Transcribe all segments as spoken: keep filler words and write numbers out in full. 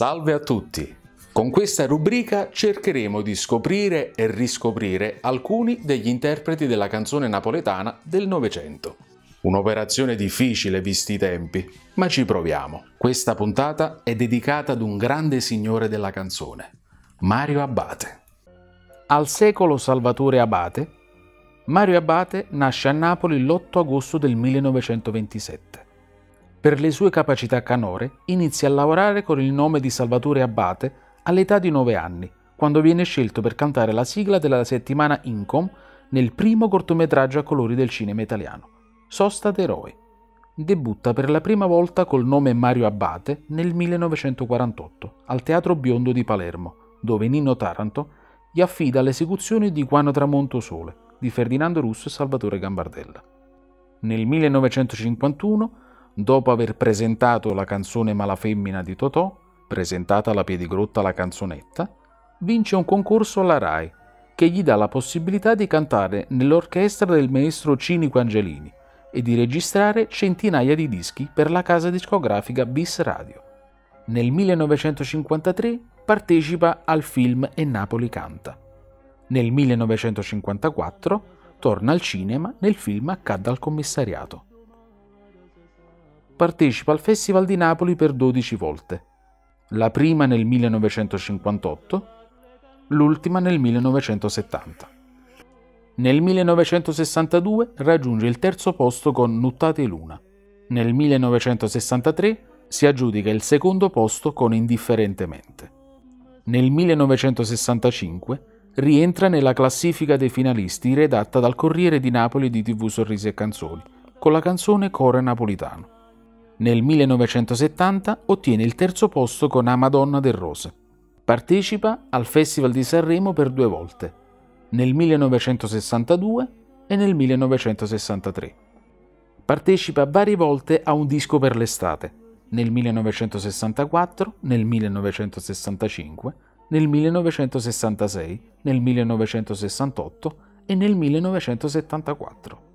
Salve a tutti! Con questa rubrica cercheremo di scoprire e riscoprire alcuni degli interpreti della canzone napoletana del Novecento. Un'operazione difficile visti i tempi, ma ci proviamo. Questa puntata è dedicata ad un grande signore della canzone, Mario Abbate. Al secolo Salvatore Abbate, Mario Abbate nasce a Napoli l'otto agosto del millenovecentoventisette. Per le sue capacità canore inizia a lavorare con il nome di Salvatore Abbate all'età di nove anni, quando viene scelto per cantare la sigla della settimana Incom nel primo cortometraggio a colori del cinema italiano, Sosta d'eroi. Debutta per la prima volta col nome Mario Abbate nel millenovecentoquarantotto al Teatro Biondo di Palermo, dove Nino Taranto gli affida l'esecuzione di Quando tramonto sole di Ferdinando Russo e Salvatore Gambardella. Nel millenovecentocinquantuno, dopo aver presentato la canzone Malafemmina di Totò, presentata alla Piedigrotta la canzonetta, vince un concorso alla Rai che gli dà la possibilità di cantare nell'orchestra del maestro Cini Quangelini e di registrare centinaia di dischi per la casa discografica B I S Radio. Nel millenovecentocinquantatré partecipa al film E Napoli canta. Nel millenovecentocinquantaquattro torna al cinema nel film Accadde al commissariato. Partecipa al Festival di Napoli per dodici volte, la prima nel millenovecentocinquantotto, l'ultima nel millenovecentosettanta. Nel millenovecentosessantadue raggiunge il terzo posto con Nuttate Luna. Nel millenovecentosessantatré si aggiudica il secondo posto con Indifferentemente. Nel millenovecentosessantacinque rientra nella classifica dei finalisti redatta dal Corriere di Napoli di T V Sorrisi e Canzoni con la canzone Core Napolitano. Nel millenovecentosettanta ottiene il terzo posto con A Madonna del Rose. Partecipa al Festival di Sanremo per due volte, nel millenovecentosessantadue e nel millenovecentosessantatré. Partecipa varie volte a Un disco per l'estate, nel millenovecentosessantaquattro, nel millenovecentosessantacinque, nel millenovecentosessantasei, nel millenovecentosessantotto e nel millenovecentosettantaquattro.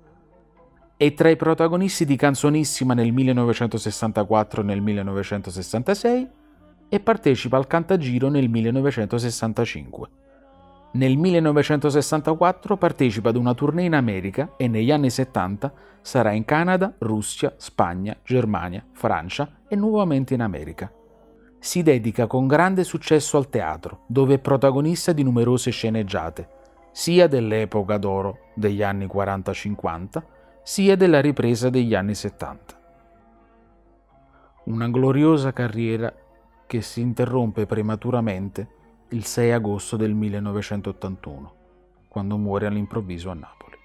È tra i protagonisti di Canzonissima nel millenovecentosessantaquattro e nel millenovecentosessantasei e partecipa al Cantagiro nel millenovecentosessantacinque. Nel millenovecentosessantaquattro partecipa ad una tournée in America e negli anni settanta sarà in Canada, Russia, Spagna, Germania, Francia e nuovamente in America. Si dedica con grande successo al teatro, dove è protagonista di numerose sceneggiate, sia dell'epoca d'oro degli anni quaranta cinquanta, sia della ripresa degli anni settanta. Una gloriosa carriera che si interrompe prematuramente il sei agosto del millenovecentottantuno, quando muore all'improvviso a Napoli.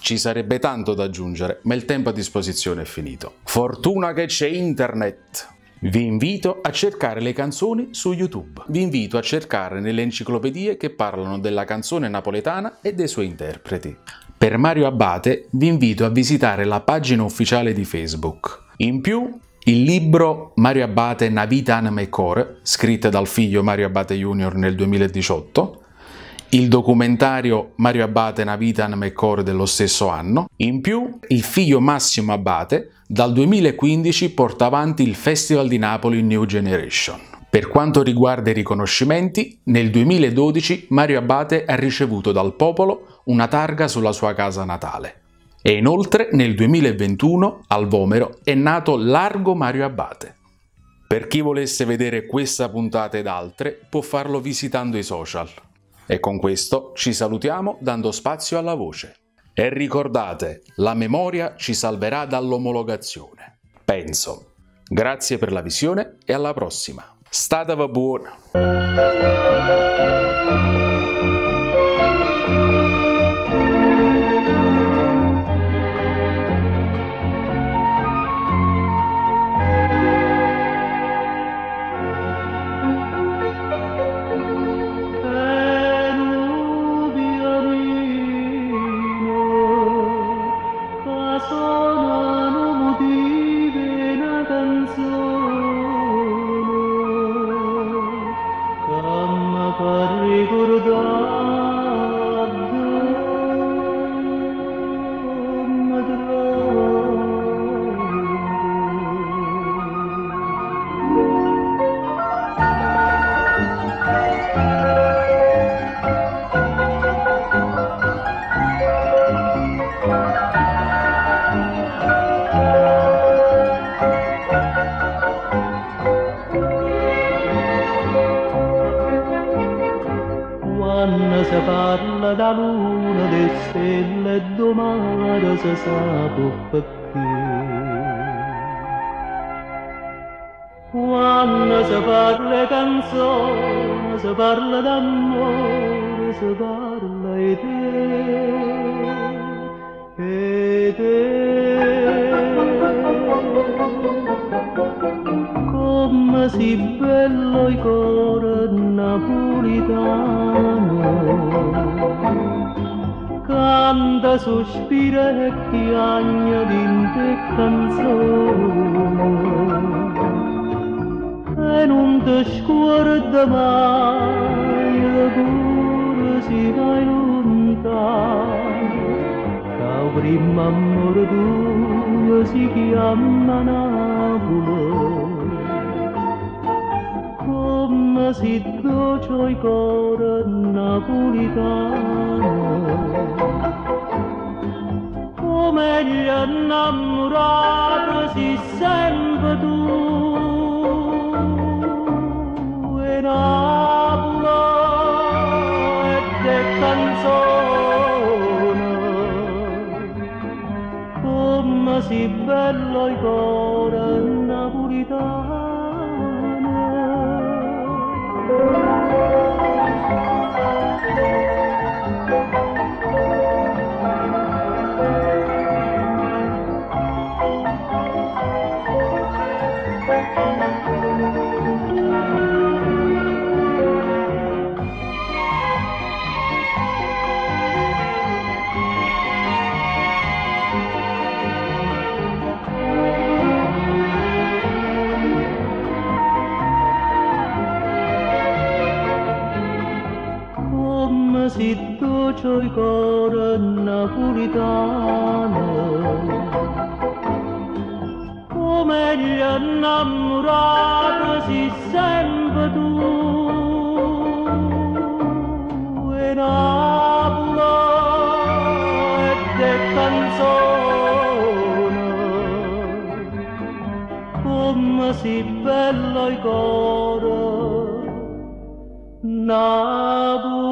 Ci sarebbe tanto da aggiungere, ma il tempo a disposizione è finito. Fortuna che c'è internet! Vi invito a cercare le canzoni su YouTube. Vi invito a cercare nelle enciclopedie che parlano della canzone napoletana e dei suoi interpreti. Per Mario Abbate vi invito a visitare la pagina ufficiale di Facebook. In più, il libro Mario Abbate, Una vita, anima e core, scritto dal figlio Mario Abbate Junior nel duemiladiciotto, il documentario Mario Abbate, Una vita, anima e core dello stesso anno. In più, il figlio Massimo Abbate dal duemilaquindici porta avanti il Festival di Napoli New Generation. Per quanto riguarda i riconoscimenti, nel duemiladodici Mario Abbate ha ricevuto dal popolo una targa sulla sua casa natale. E inoltre nel duemilaventuno al Vomero è nato Largo Mario Abbate. Per chi volesse vedere questa puntata ed altre può farlo visitando i social. E con questo ci salutiamo dando spazio alla voce. E ricordate, la memoria ci salverà dall'omologazione. Penso. Grazie per la visione e alla prossima. Stateva buona! anno si parla da luna, di stelle e domani si sa perché. Quando si parla canzone, si parla d'amore, si parla di te, e te. Come si bello il cuore napolitano, canta, sospira e chiagna d'inte canzone, e non ti scorda mai il cuore si vai lontano, la prima amore tua si chiama Napoli. Come si dolce il cuore napolitano, come gli innamorati si sempre tu, e Napoli è te canzone, come si bello il cuore napolitano. Si dolce il cuore napolitano, come gli innamorati si sempre tu, e Napoli è te canzone, come si bello il cuore napolitano.